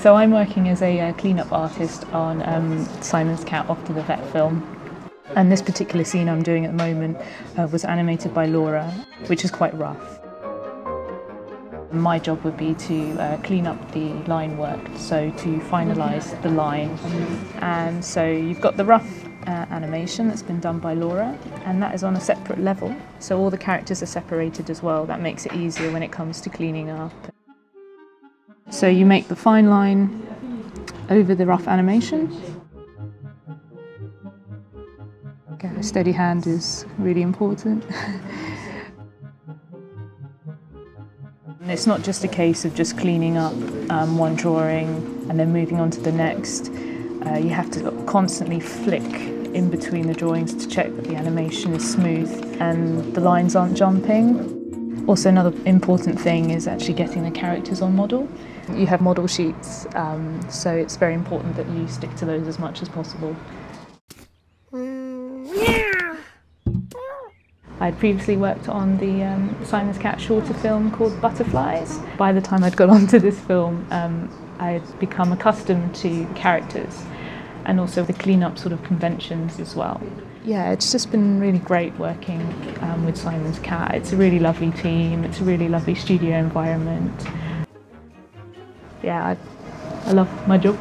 So I'm working as a cleanup artist on Simon's Cat Off to the Vet film. And this particular scene I'm doing at the moment was animated by Laura, which is quite rough. My job would be to clean up the line work, so to finalise the line. And so you've got the rough animation that's been done by Laura, and that is on a separate level. So all the characters are separated as well. That makes it easier when it comes to cleaning up. So you make the fine line over the rough animation. A steady hand is really important. It's not just a case of just cleaning up one drawing and then moving on to the next. You have to constantly flick in between the drawings to check that the animation is smooth and the lines aren't jumping. Also, another important thing is actually getting the characters on model. You have model sheets, so it's very important that you stick to those as much as possible. I'd previously worked on the Simon's Cat shorter film called Butterflies. By the time I'd got onto this film, I'd become accustomed to characters and also the clean-up sort of conventions as well. Yeah, it's just been really great working with Simon's Cat. It's a really lovely team, it's a really lovely studio environment. Yeah, I love my job.